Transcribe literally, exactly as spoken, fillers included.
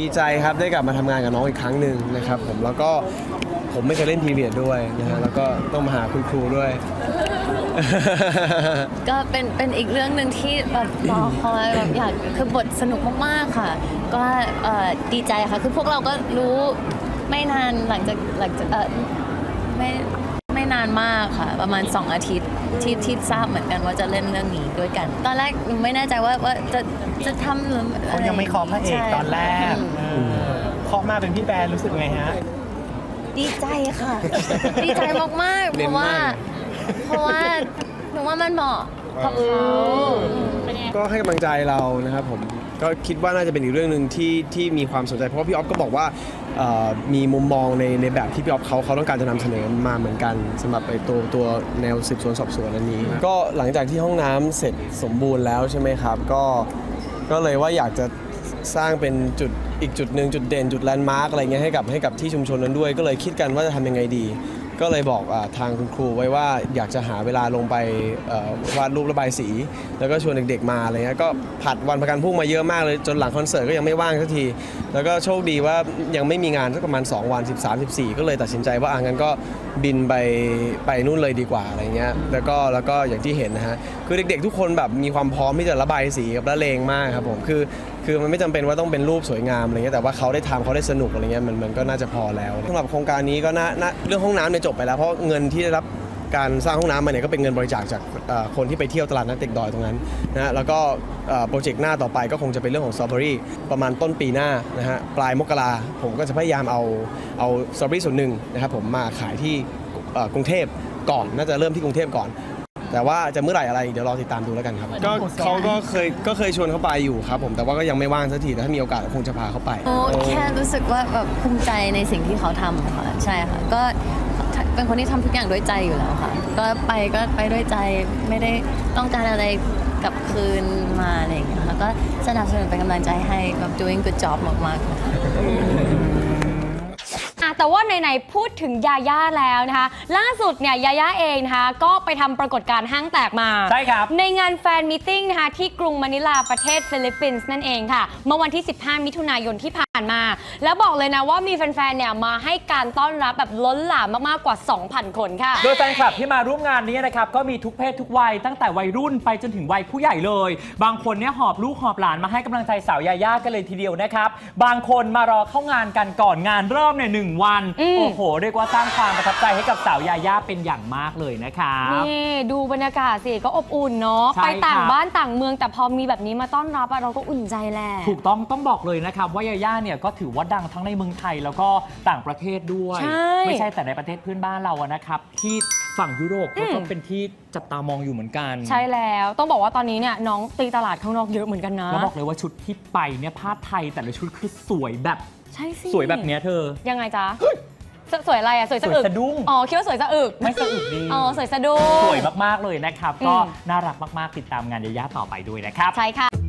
ดีใจครับได้กลับมาทำงานกับน้องอีกครั้งหนึ่งนะครับผมแล้วก็ผมไม่เคยเล่นพีเรียดด้วยนะฮะแล้วก็ต้องมาหาคุณครูด้วยก็เป็นเป็นอีกเรื่องหนึ่งที่แบบรอคอยแบบอยากคือบทสนุกมากๆค่ะก็ดีใจค่ะคือพวกเราก็รู้ไม่นานหลังจากหลังจากเออไม่ไม่นานมากค่ะประมาณสองอาทิตย์ที่ที่ทราบเหมือนกันว่าจะเล่นเรื่องนี้ด้วยกันตอนแรกไม่แน่ใจว่าว่าจะจะทำหรือเขายังไม่คอมพระเอกตอนแรกคอมมาเป็นพี่แบร์รู้สึกไงฮะดีใจค่ะดีใจมากๆเพราะว่าเพราะว่าหนูว่ามันเหมาะกับเขาก็ให้กำลังใจเรานะครับผมก็คิดว่าน่าจะเป็นอีกเรื่องหนึ่งที่ที่มีความสนใจเพราะพี่อ๊อฟก็บอกว่ามีมุมมองในในแบบที่พี่อ๊อฟเขาเขาต้องการจะนำเสนอมาเหมือนกันสำหรับไอ้ตัวตัวแนวสืบสวนสอบสวนอันนี้ก็หลังจากที่ห้องน้ำเสร็จสมบูรณ์แล้วใช่ไหมครับก็ก็เลยว่าอยากจะสร้างเป็นจุดอีกจุดหนึ่งจุดเด่นจุดแลนด์มาร์กอะไรเงี้ยให้กับให้กับที่ชุมชนนั้นด้วยก็เลยคิดกันว่าจะทำยังไงดีก็เลยบอกทางคุณครูไว้ว่าอยากจะหาเวลาลงไปวาดรูประบายสีแล้วก็ชวนเด็กๆมาอะไรเงี้ยก็ผัดวันประกันพรุ่งมาเยอะมากเลยจนหลังคอนเสิร์ตก็ยังไม่ว่างสักทีแล้วก็โชคดีว่ายังไม่มีงานสักประมาณสองวันสิบสาม สิบสี่ก็เลยตัดสินใจว่าอ่ะงั้นก็บินไปไปนู่นเลยดีกว่าอะไรเงี้ยแล้วก็แล้วก็อย่างที่เห็นนะฮะคือเด็กๆทุกคนแบบมีความพร้อมที่จะระบายสีกับละเลงมากครับผมคือคือมันไม่จำเป็นว่าต้องเป็นรูปสวยงามอะไรเงี้ยแต่ว่าเขาได้ทำเขาได้สนุกอะไรเงี้ยมันมันก็น่าจะพอแล้วสำหรับโครงการนี้ก็น่าเรื่องห้องน้ำเนี่ยจบไปแล้วเพราะเงินที่ได้รับการสร้างห้องน้ำมาเนี่ยก็เป็นเงินบริจาคจากคนที่ไปเที่ยวตลาดนัดเด็กดอยตรงนั้นนะแล้วก็โปรเจกต์หน้าต่อไปก็คงจะเป็นเรื่องของสตรอเบอรี่ประมาณต้นปีหน้านะฮะปลายมกราผมก็จะพยายามเอาเอาสตรอเบอรี่ส่วนหนึ่งนะครับผมมาขายที่กรุงเทพก่อนน่าจะเริ่มที่กรุงเทพก่อนแต่ว่าจะเมื่อไหร่อะไรเดี๋ยวรอติดตามดูแล้วกันครับก็เขาก็เคยก็เคยชวนเขาไปอยู่ครับผมแต่ว่าก็ยังไม่ว่างสักทีแต่ถ้ามีโอกาสคงจะพาเขาไปแค่รู้สึกว่าแบบภูมิใจในสิ่งที่เขาทำค่ะใช่ค่ะก็เป็นคนที่ทำทุกอย่างด้วยใจอยู่แล้วค่ะก็ไปก็ไปด้วยใจไม่ได้ต้องการอะไรกลับคืนมาอะไรอย่างเงี้ยค่ะก็สนับสนุนเป็นกำลังใจให้แบบ doing good job มากๆแต่ว่าไหนๆพูดถึงยาย่าแล้วนะคะล่าสุดเนี่ยยาย่าเองนะคะก็ไปทำปรากฏการณ์ห้างแตกมาใช่ครับในงานแฟนมิทติ้งนะคะที่กรุงมะนิลาประเทศฟิลิปปินส์นั่นเองค่ะเมื่อวันที่สิบห้ามิถุนายนที่ผ่านมาแล้วบอกเลยนะว่ามีแฟนๆเนี่ยมาให้การต้อนรับแบบล้นหลามมากๆกว่า สองพัน คนค่ะโดยแฟนคลับที่มาร่วมงานนี้นะครับก็มีทุกเพศทุกวัยตั้งแต่วัยรุ่นไปจนถึงวัยผู้ใหญ่เลยบางคนเนี่ยหอบลูกหอบหลานมาให้กำลังใจสาวยาย่ากันเลยทีเดียวนะครับบางคนมารอเข้างานกันก่อนงานเริ่มเนี่ยหนึ่งวันโอ้โหเรียกว่าสร้างความประทับใจให้กับสาวยาย่าเป็นอย่างมากเลยนะคะนี่ดูบรรยากาศสิก็อบอุ่นเนาะไปต่างบ้านต่างเมืองแต่พอมีแบบนี้มาต้อนรับเราก็อุ่นใจแหละถูกต้องต้องบอกเลยนะครับว่ายาย่าเนี่ยก็ถือว่าดังทั้งในเมืองไทยแล้วก็ต่างประเทศด้วยไม่ใช่แต่ในประเทศเพื่อนบ้านเราอะนะครับที่ฝั่งยุโรปก็เป็นที่จับตามองอยู่เหมือนกันใช่แล้วต้องบอกว่าตอนนี้เนี่ยน้องตีตลาดข้างนอกเยอะเหมือนกันนะแล้วบอกเลยว่าชุดที่ไปเนี่ยผ้าไทยแต่ละชุดคือสวยแบบใช่สิสวยแบบเนี้ยเธอยังไงจ๊ะสวยอะไรอ่ะสวยสะอึกอ๋อคิดว่าสวยสะอึกไม่สะอึกดีอ๋อสวยสะดุ้งสวยมากๆเลยนะครับก็น่ารักมากๆติดตามงานยาย่าต่อไปด้วยนะครับใช่ค่ะ